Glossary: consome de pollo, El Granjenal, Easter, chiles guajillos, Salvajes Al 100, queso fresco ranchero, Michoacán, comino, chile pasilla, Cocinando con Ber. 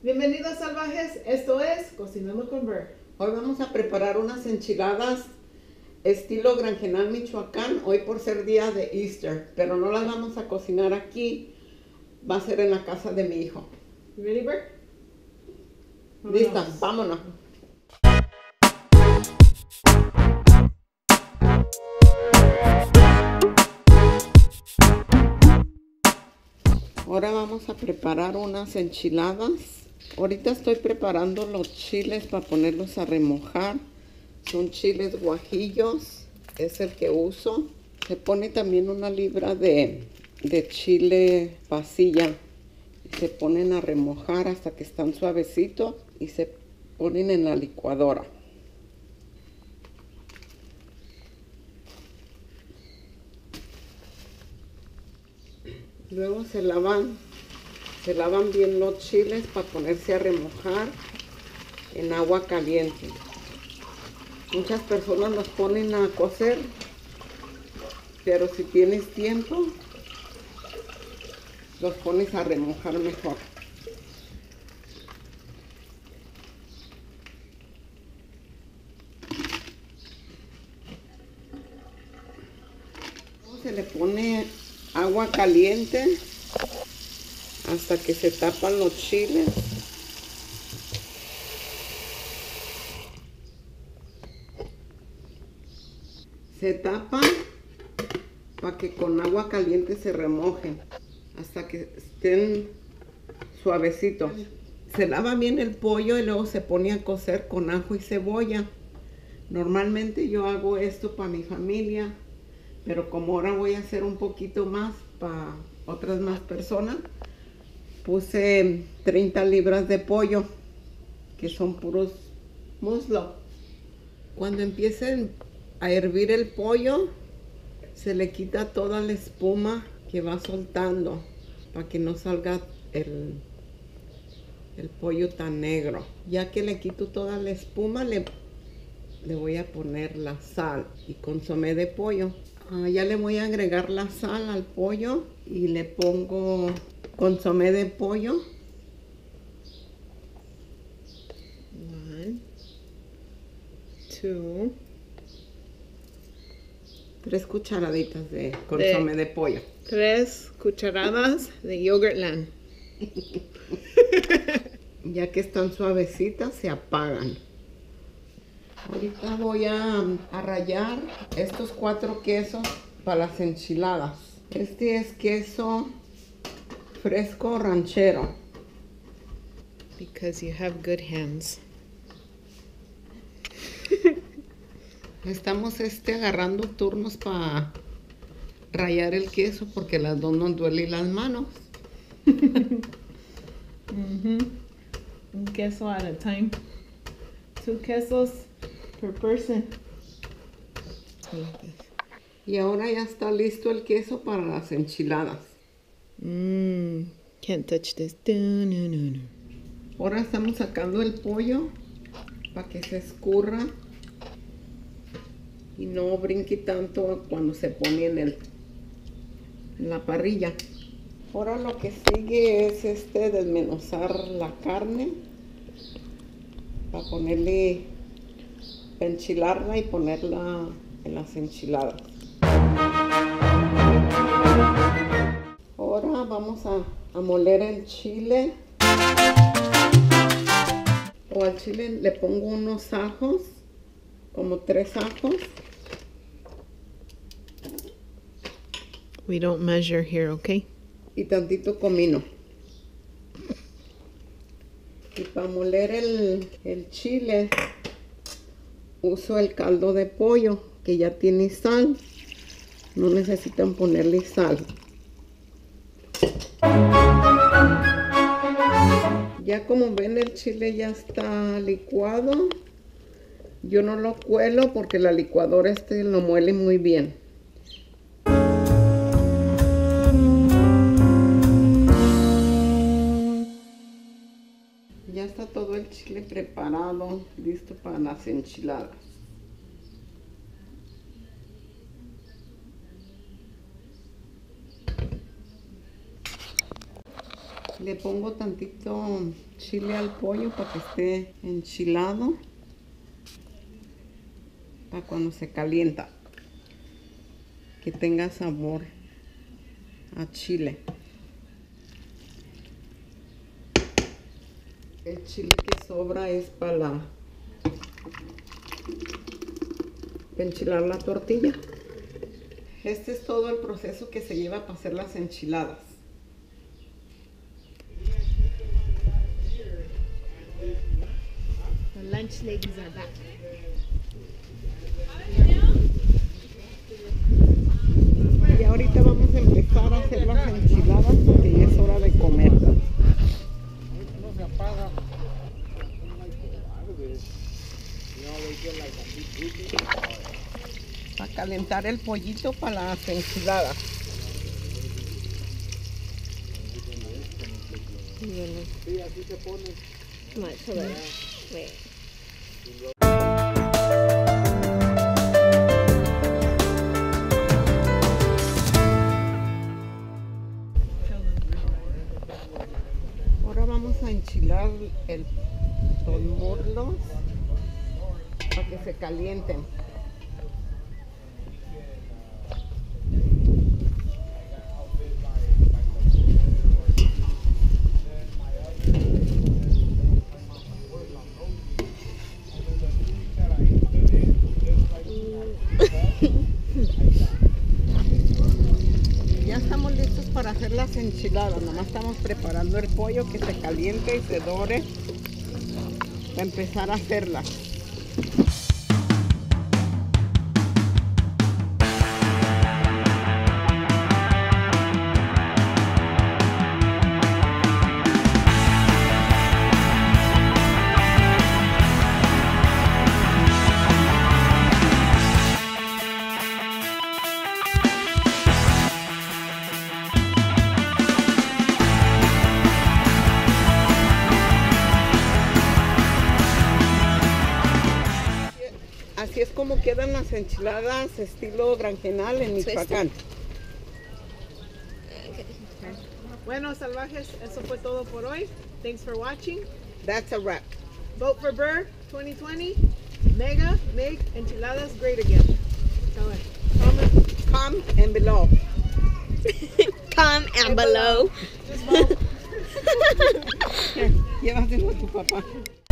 Bienvenidos salvajes, esto es Cocinando con Ber. Hoy vamos a preparar unas enchiladas estilo Granjenal, Michoacán, hoy por ser día de Easter, pero no las vamos a cocinar aquí, va a ser en la casa de mi hijo. ¿Ready, Ber? Listas, vámonos. Ahora vamos a preparar unas enchiladas. Ahorita estoy preparando los chiles para ponerlos a remojar. Son chiles guajillos, es el que uso. Se pone también una libra de chile pasilla. Se ponen a remojar hasta que están suavecitos y se ponen en la licuadora. Luego se lavan bien los chiles para ponerse a remojar en agua caliente. Muchas personas los ponen a cocer, pero si tienes tiempo, los pones a remojar mejor. Luego se le pone agua caliente hasta que se tapan los chiles. Se tapan para que con agua caliente se remojen hasta que estén suavecitos. Se lava bien el pollo y luego se pone a cocer con ajo y cebolla. Normalmente yo hago esto para mi familia, pero como ahora voy a hacer un poquito más para otras más personas, puse 30 libras de pollo, que son puros muslos. Cuando empiecen a hervir el pollo, se le quita toda la espuma que va soltando, para que no salga el pollo tan negro. Ya que le quito toda la espuma, le voy a poner la sal y consomé de pollo. Ya le voy a agregar la sal al pollo y le pongo consomé de pollo. One, two. 3 cucharaditas de consomé de pollo. 3 cucharadas de Yogurtland. Ya que están suavecitas, se apagan. Ahorita voy a rallar estos 4 quesos para las enchiladas. Este es queso fresco ranchero. Because you have good hands. Estamos agarrando turnos para rallar el queso porque las dos nos duelen las manos. Un queso at a time. 2 quesos per person. Y ahora ya está listo el queso para las enchiladas. Can't touch this. No. Ahora estamos sacando el pollo para que se escurra y no brinque tanto cuando se pone en la parrilla. Ahora lo que sigue es desmenuzar la carne para ponerle, enchilarla y ponerla en las enchiladas. Ahora vamos a moler el chile. O al chile le pongo unos ajos, como 3 ajos. We don't measure here, okay? Y tantito comino. Y para moler el chile, uso el caldo de pollo, que ya tiene sal. No necesitan ponerle sal. Ya como ven, el chile ya está licuado. Yo no lo cuelo porque la licuadora lo muele muy bien. Ya está todo el chile preparado, listo para las enchiladas. Le pongo tantito chile al pollo para que esté enchilado, para cuando se calienta, que tenga sabor a chile. El chile que sobra es para enchilar la tortilla. Este es todo el proceso que se lleva para hacer las enchiladas. The lunch ladies are back. Y ahorita vamos a empezar a hacer las enchiladas porque ya es hora de comer. No se apaga. A calentar el pollito para las enchiladas. Sí, así se pone. No, eso va. Ahora vamos a enchilar los muslos para que se calienten. Para hacer las enchiladas, nomás estamos preparando el pollo que se caliente y se dore para empezar a hacerlas. Así es como quedan las enchiladas estilo granjenal en Michoacán. Bueno, salvajes, eso fue todo por hoy. Thanks for watching. That's a wrap. Vote for Ber 2020. Mega make enchiladas great again. Come and below. Come and below. Llévatelo a tu papá.